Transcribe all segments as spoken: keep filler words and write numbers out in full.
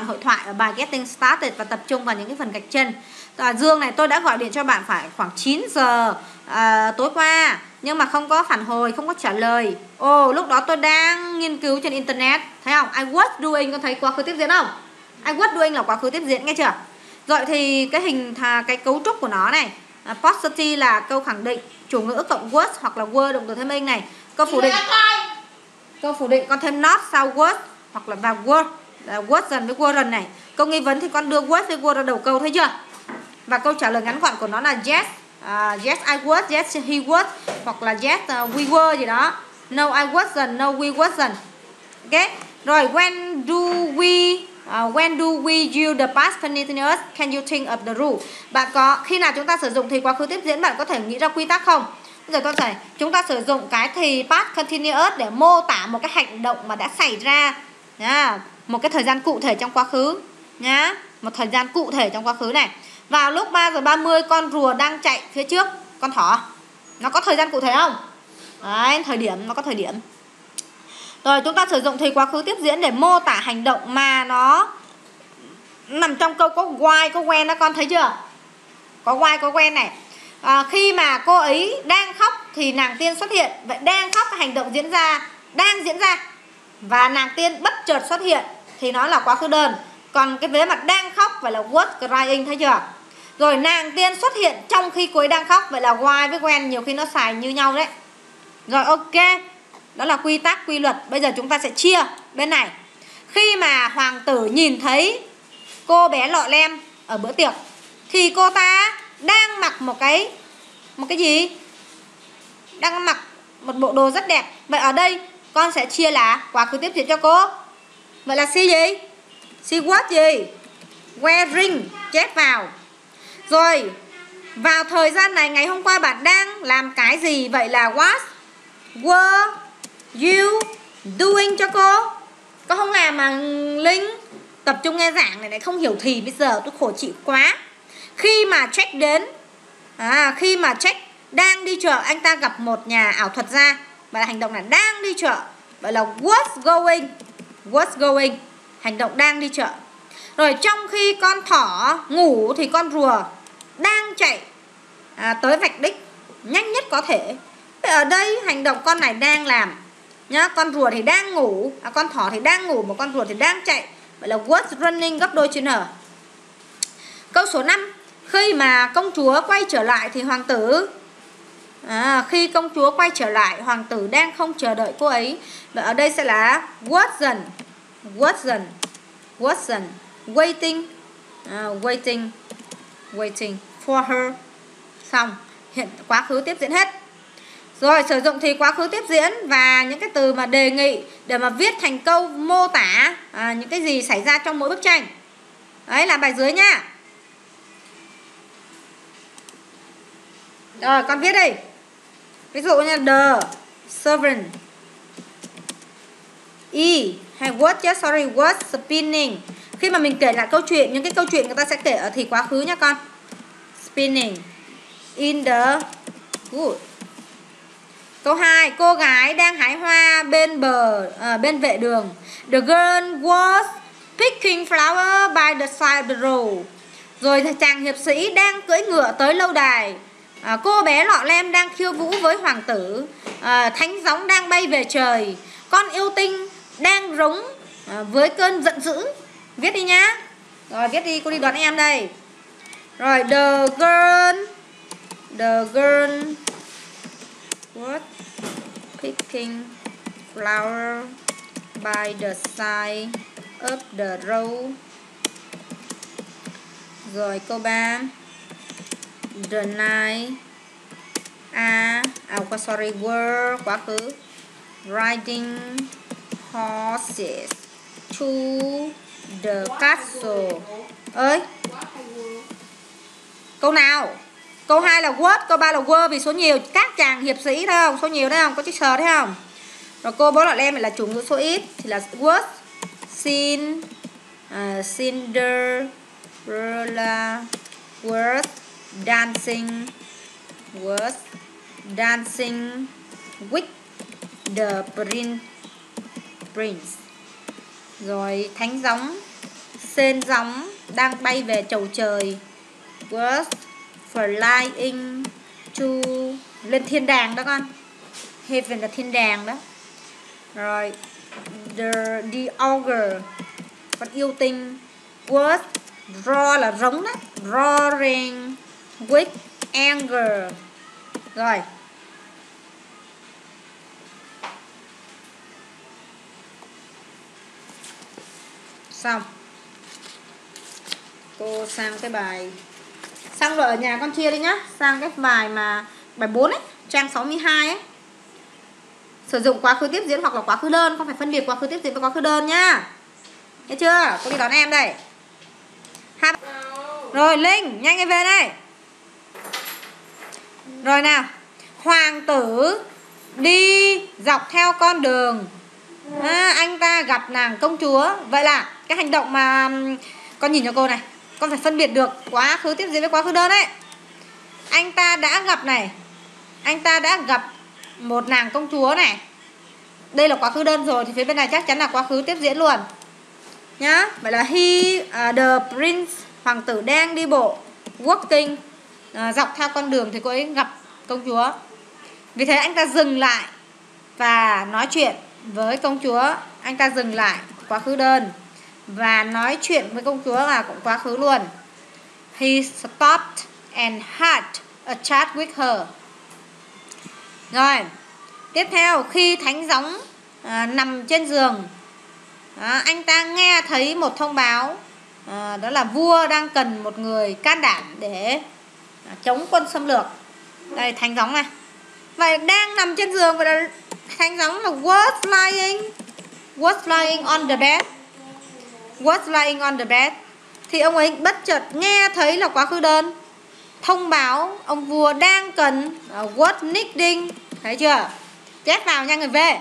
soạn hội thoại ở bài Getting Started và tập trung vào những cái phần gạch chân. À, Dương này, tôi đã gọi điện cho bạn phải khoảng chín giờ à, tối qua nhưng mà không có phản hồi, không có trả lời. Ồ, oh, lúc đó tôi đang nghiên cứu trên internet. Thấy không? I was doing, có thấy quá khứ tiếp diễn không? I was doing là quá khứ tiếp diễn, nghe chưa? Rồi thì cái hình thà, cái cấu trúc của nó này, à, positive là câu khẳng định, chủ ngữ cộng was hoặc là were động từ thêm ing này. Câu phủ định. Câu phủ định con thêm not sau was hoặc là vào were, là was dần với weren't này. Câu nghi vấn thì con đưa was với were ra đầu câu, thấy chưa? Và câu trả lời ngắn gọn của nó là yes, uh, yes I was, yes he was hoặc là yes uh, we were gì đó. No I wasn't, no we wasn't. Ok. Rồi when do we uh, when do we use the past continuous? Can you think of the rule? Bạn có khi nào chúng ta sử dụng thì quá khứ tiếp diễn, bạn có thể nghĩ ra quy tắc không? Bây giờ con sẽ chúng ta sử dụng cái thì past continuous để mô tả một cái hành động mà đã xảy ra nha, một cái thời gian cụ thể trong quá khứ nhá, một thời gian cụ thể trong quá khứ này. Vào lúc ba giờ ba mươi con rùa đang chạy phía trước con thỏ. Nó có thời gian cụ thể không? Đấy, thời điểm, nó có thời điểm. Rồi chúng ta sử dụng thì quá khứ tiếp diễn để mô tả hành động mà nó nằm trong câu có why, có when đó con, thấy chưa? Có why, có when này. À, khi mà cô ấy đang khóc thì nàng tiên xuất hiện. Vậy đang khóc, hành động diễn ra, đang diễn ra và nàng tiên bất chợt xuất hiện thì nó là quá khứ đơn. Còn cái vế mặt đang khóc vậy là was crying, thấy chưa? Rồi nàng tiên xuất hiện trong khi cô ấy đang khóc, vậy là why với when, nhiều khi nó xài như nhau đấy. Rồi ok, đó là quy tắc, quy luật. Bây giờ chúng ta sẽ chia bên này. Khi mà hoàng tử nhìn thấy cô bé Lọ Lem ở bữa tiệc thì cô ta đang mặc một cái một cái gì? Đang mặc một bộ đồ rất đẹp. Vậy ở đây con sẽ chia là quá khứ tiếp diễn cho cô. Vậy là she gì? She was gì? Wearing, chép vào. Rồi vào thời gian này ngày hôm qua bạn đang làm cái gì? Vậy là what were you doing cho cô. Con không làm mà Linh tập trung nghe giảng này, này không hiểu thì bây giờ tôi khổ chịu quá. Khi mà Jack đến, à, khi mà Jack đang đi chợ, anh ta gặp một nhà ảo thuật gia. Và hành động là đang đi chợ, vậy là was going, was going, hành động đang đi chợ. Rồi trong khi con thỏ ngủ thì con rùa đang chạy à, tới vạch đích nhanh nhất có thể. Vậy ở đây hành động con này đang làm nhá, con rùa thì đang ngủ, à, con thỏ thì đang ngủ, một con rùa thì đang chạy, vậy là was running gấp đôi chữ n. Câu số năm, khi mà công chúa quay trở lại thì hoàng tử à, khi công chúa quay trở lại, hoàng tử đang không chờ đợi cô ấy. Vậy ở đây sẽ là wasn't, wasn't, wasn't waiting, uh, waiting, waiting for her. Xong, hiện quá khứ tiếp diễn hết. Rồi sử dụng thì quá khứ tiếp diễn và những cái từ mà đề nghị để mà viết thành câu mô tả à, những cái gì xảy ra trong mỗi bức tranh. Đấy, làm bài dưới nha. Rồi con viết đi. Ví dụ như the servant E hay what, yes, sorry, was spinning. Khi mà mình kể lại câu chuyện, những cái câu chuyện người ta sẽ kể ở thì quá khứ nha con. Spinning in the wood. Câu hai, cô gái đang hái hoa bên bờ à, bên vệ đường. The girl was picking flowers by the side of the road. Rồi chàng hiệp sĩ đang cưỡi ngựa tới lâu đài. À, cô bé Lọ Lem đang khiêu vũ với hoàng tử. À, thánh gióng đang bay về trời. Con yêu tinh đang rống à, với cơn giận dữ. Viết đi nhá. Rồi viết đi, cô đi đón em đây. Rồi the girl, the girl was picking flower by the side of the road. Rồi câu ba, the night a à, à, sorry were quá khứ riding horses to the castle. Ơi, câu nào? Câu hai là what, câu ba là were vì số nhiều. Các chàng hiệp sĩ thấy không? Số nhiều đấy không? Có chữ sờ đấy không? Rồi cô bố Lọ Lem là chủ ngữ số ít thì là was sin uh, Cinderella was dancing, was dancing with the prince. Rồi thánh gióng C Sên gióng đang bay về chầu trời. Birds flying to, lên thiên đàng đó con. Heaven là thiên đàng đó. Rồi the, the ogre, con yêu tinh. Words roar là rống đó. Roaring with anger. Rồi xong, cô sang cái bài. Xong rồi ở nhà con chia đi nhá. Sang cái bài mà bài bốn ấy, trang sáu mươi hai ấy. Sử dụng quá khứ tiếp diễn hoặc là quá khứ đơn, con phải phân biệt quá khứ tiếp diễn với quá khứ đơn nhá. Thấy chưa? Cô đi đón em đây. Hai... Rồi Linh, nhanh em về đây. Rồi nào. Hoàng tử đi dọc theo con đường. À, anh ta gặp nàng công chúa. Vậy là cái hành động mà con nhìn cho cô này, con phải phân biệt được quá khứ tiếp diễn với quá khứ đơn đấy. Anh ta đã gặp này, anh ta đã gặp một nàng công chúa này. Đây là quá khứ đơn rồi, thì phía bên này chắc chắn là quá khứ tiếp diễn luôn nhá. Vậy là he, uh, the prince, hoàng tử đang đi bộ, walking, uh, dọc theo con đường thì cô ấy gặp công chúa. Vì thế anh ta dừng lại và nói chuyện với công chúa. Anh ta dừng lại, quá khứ đơn, và nói chuyện với công chúa là cũng quá khứ luôn. He stopped and had a chat with her. Rồi tiếp theo, khi thánh gióng à, nằm trên giường, à, anh ta nghe thấy một thông báo, à, đó là vua đang cần một người can đảm để à, chống quân xâm lược. Đây thánh gióng này. Vậy đang nằm trên giường, và đã thánh gióng là was flying, was flying on the bed, was flying on the bed. Thì ông ấy bất chợt nghe thấy là quá khứ đơn, thông báo ông vua đang cần uh, was needing. Thấy chưa? Chép vào nha người về.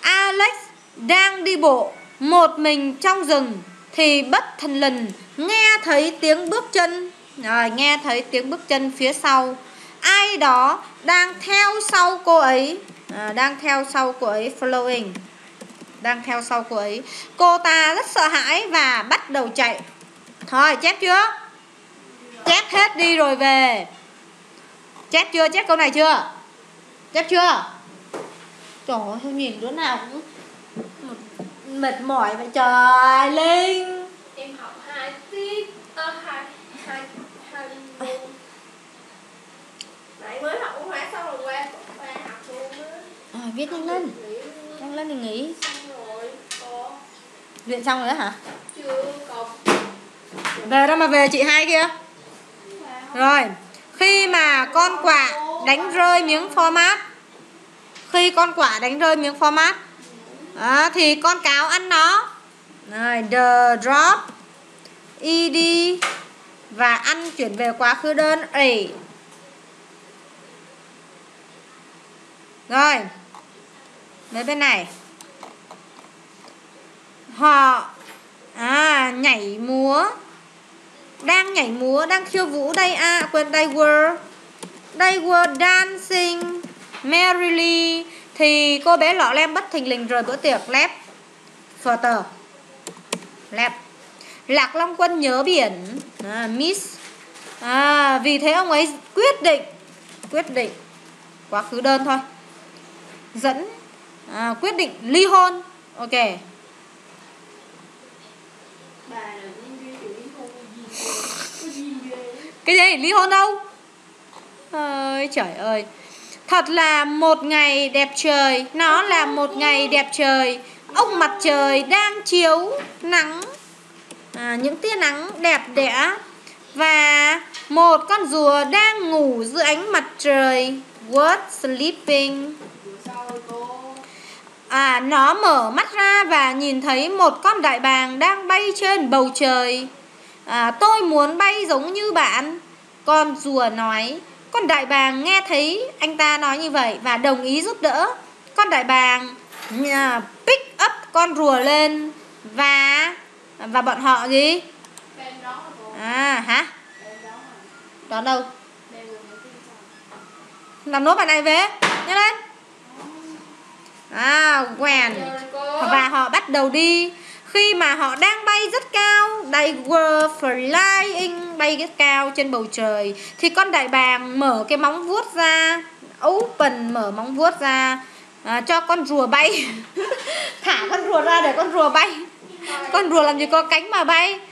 Alex đang đi bộ một mình trong rừng thì bất thần lình nghe thấy tiếng bước chân. Rồi nghe thấy tiếng bước chân phía sau. Ai đó đang theo sau cô ấy. À, đang theo sau cô ấy, following, đang theo sau cô ấy. Cô ta rất sợ hãi và bắt đầu chạy. Thôi chép chưa? Chép hết đi rồi về. Chép chưa? Chép câu này chưa? Chép chưa? Trời ơi, tôi nhìn đứa nào cũng mệt mỏi vậy trời. Linh em học hai tiết, ơ hai hai hai môn. Nãy mới học cũng hóa xong rồi qua qua học luôn á. À, viết nhanh lên. Nhanh lên thì nghỉ. Xong rồi. Có. Luyện xong rồi đó hả? Chưa còn. Về đó mà về chị hai kia. Rồi, khi mà con quạ đánh rơi miếng format, khi con quạ đánh rơi miếng format, à, thì con cáo ăn nó. Rồi, the drop, ed và ăn chuyển về quá khứ đơn ate. Rồi, mấy bên này họ à, nhảy múa, đang nhảy múa, đang khiêu vũ. Đây à, quên, they were, they were dancing merrily. Thì cô bé lọ lem bất thình lình rời bữa tiệc. Lép phở tờ lép. Lạc Long Quân nhớ biển, à, miss à, vì thế ông ấy quyết định, quyết định quá khứ đơn thôi, dẫn à, quyết định ly hôn. Ok. Cái gì? Ly hôn đâu? Ôi trời ơi. Thật là một ngày đẹp trời. Nó là một ngày đẹp trời. Ông mặt trời đang chiếu nắng, à, những tia nắng đẹp đẽ. Và một con rùa đang ngủ dưới ánh mặt trời. Was sleeping. À, nó mở mắt ra và nhìn thấy một con đại bàng đang bay trên bầu trời. À, tôi muốn bay giống như bạn, con rùa nói. Con đại bàng nghe thấy anh ta nói như vậy và đồng ý giúp đỡ. Con đại bàng uh, pick up con rùa lên và và bọn họ gì? À hả? Đón đâu? Làm nốt bạn này về, nhanh lên. À, quèn. Và họ bắt đầu đi. Khi mà họ đang bay rất cao, They were flying, bay rất cao trên bầu trời. Thì con đại bàng mở cái móng vuốt ra, open, mở móng vuốt ra, à, cho con rùa bay. Thả con rùa ra để con rùa bay. Con rùa làm gì có cánh mà bay.